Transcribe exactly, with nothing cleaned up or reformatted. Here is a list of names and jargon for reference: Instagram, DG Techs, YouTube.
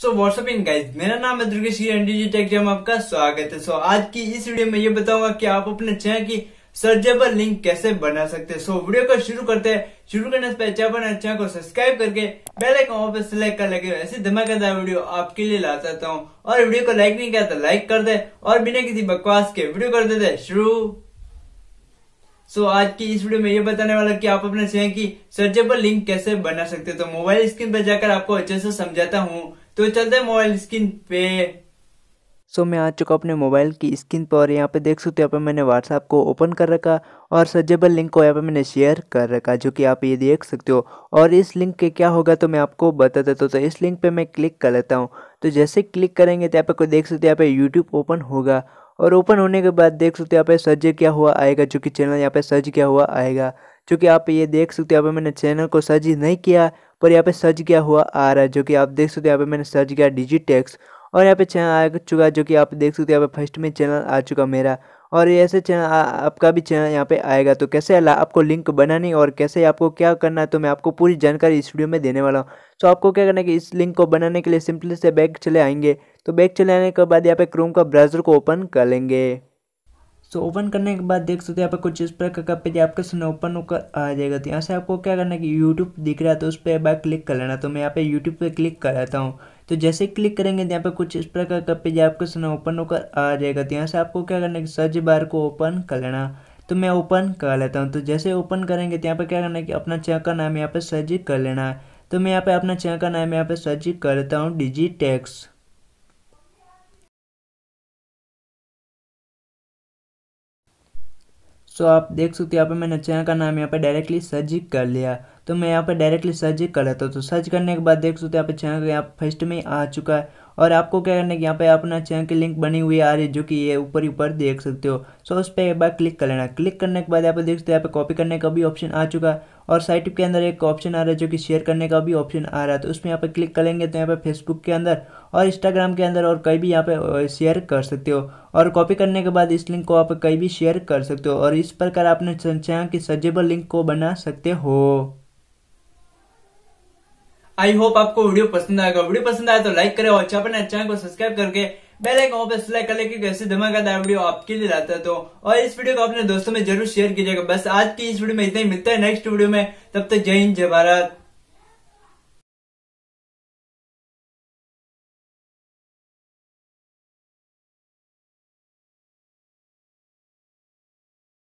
So what's up इन guys, मेरा नाम है दुर्गेश एंड डीजी टेक्स में आपका स्वागत है। सो so, आज की इस वीडियो में ये बताऊंगा कि आप अपने चैनल की सर्चेबल लिंक कैसे बना सकते हैं। सो so, वीडियो को शुरू करते हैं। शुरू करने से पहले चैनल को सब्सक्राइब करके बेल आइकन पर सिलेक्ट कर लगे, ऐसे धमाकेदार वीडियो आपके लिए ला सकता हूँ। और वीडियो को लाइक नहीं किया तो लाइक कर दे और बिना किसी बकवास के वीडियो कर देते शुरू। सो so, आज की इस वीडियो में ये बताने वाला कि आप अपने चैनल की सर्चेबल लिंक कैसे बना सकते हैं। तो मोबाइल स्क्रीन पर जाकर आपको अच्छे से समझाता हूँ, तो चलते हैं मोबाइल स्क्रीन पे। सो so, मैं आ चुका अपने मोबाइल की स्क्रीन पर और यहाँ पे देख सकते हो यहाँ पे मैंने व्हाट्सएप को ओपन कर रखा और सर्चेबल लिंक को यहाँ पे मैंने शेयर कर रखा, जो कि आप ये देख सकते हो। और इस लिंक के क्या होगा तो मैं आपको बता देता हूँ। तो इस लिंक पे मैं क्लिक कर लेता हूँ। तो जैसे क्लिक करेंगे तो यहाँ पे कोई देख सकते हो यहाँ पे यूट्यूब ओपन होगा और ओपन होने के बाद देख सकते हो यहाँ पे सर्च किया हुआ आएगा, जो कि चैनल यहाँ पे सर्च किया हुआ आएगा। जो कि आप ये देख सकते हो यहाँ पे मैंने चैनल को सर्च नहीं किया पर यहाँ पे सर्च किया हुआ आ रहा है, जो कि आप देख सकते हो यहाँ पे मैंने सर्च किया डीजी टेक्स और यहाँ पे चैनल आ चुका, जो कि आप देख सकते हो यहाँ पे फर्स्ट में चैनल आ चुका मेरा। और ऐसे चैनल आपका भी चैनल यहाँ पे आएगा। तो कैसे आपको लिंक बनानी और कैसे आपको क्या करना है तो मैं आपको पूरी जानकारी इस वीडियो में देने वाला हूँ। तो आपको क्या करना है कि इस लिंक को बनाने के लिए सिंपली से बैक चले आएंगे। तो बैक चले आने के बाद यहाँ पे क्रोम का ब्राउज़र को ओपन कर लेंगे। सो ओपन करने के बाद देख सकते हो यहाँ पे कुछ इस प्रकार का पेज आपके सामने ओपन होकर आ जाएगा। तो यहाँ से आपको क्या करना है कि यूट्यूब दिख रहा है तो उस पर बार क्लिक कर लेना। तो मैं यहाँ पे यूट्यूब पे क्लिक कराता हूँ। तो जैसे क्लिक करेंगे तो यहाँ पे कुछ इस प्रकार का पेज आपके सामने ओपन होकर आ जाएगा। तो यहाँ से आपको क्या करना है कि सर्च बार को ओपन कर लेना। तो मैं ओपन कर लेता हूँ। तो जैसे ओपन करेंगे तो यहाँ पर क्या करना है कि अपना चैनल का नाम यहाँ पर सर्च कर लेना है। तो मैं यहाँ पर अपना चैनल का नाम यहाँ पर सर्च कर लेता हूँ डीजी टेक्स। सो so, आप देख सकते हो यहाँ पे मैंने चैनल का नाम यहाँ पे डायरेक्टली सर्च कर लिया। तो मैं यहाँ पे डायरेक्टली सर्च कर लेता हूँ। तो सर्च करने के बाद देख सकते हो यहाँ पे चैनल यहाँ फर्स्ट में आ चुका है। और आपको क्या करना है कि यहाँ पे अपना चैनल की लिंक बनी हुई आ रही है, जो कि ये ऊपर ही ऊपर देख सकते हो। सो so, उस पर एक बार क्लिक कर लेना। क्लिक करने के बाद यहाँ पे देख सकते हो यहाँ पे कॉपी करने का भी ऑप्शन आ चुका है और साइट के अंदर एक ऑप्शन आ रहा है, जो कि शेयर करने का भी ऑप्शन आ रहा है। तो उसमें यहाँ पे क्लिक करेंगे तो यहाँ पे फेसबुक के अंदर और इंस्टाग्राम के अंदर और कहीं भी यहाँ पे शेयर कर सकते हो। और कॉपी करने के बाद इस लिंक को आप कहीं भी शेयर कर सकते हो। और इस प्रकार आपने चैनल की सर्चेबल लिंक को बना सकते हो। आई होप आपको वीडियो पसंद आएगा। वीडियो पसंद आए तो लाइक करें और अपने चैनल को सब्सक्राइब करके बेल आइकन पर सिलेक्ट कर ले, क्योंकि ऐसे धमाकेदार वीडियो आपके लिए लाता है। तो और इस वीडियो को अपने दोस्तों में जरूर शेयर कीजिएगा। बस आज की इस वीडियो में इतना ही, मिलता है नेक्स्ट वीडियो में। तब तक जय हिंद जय भारत।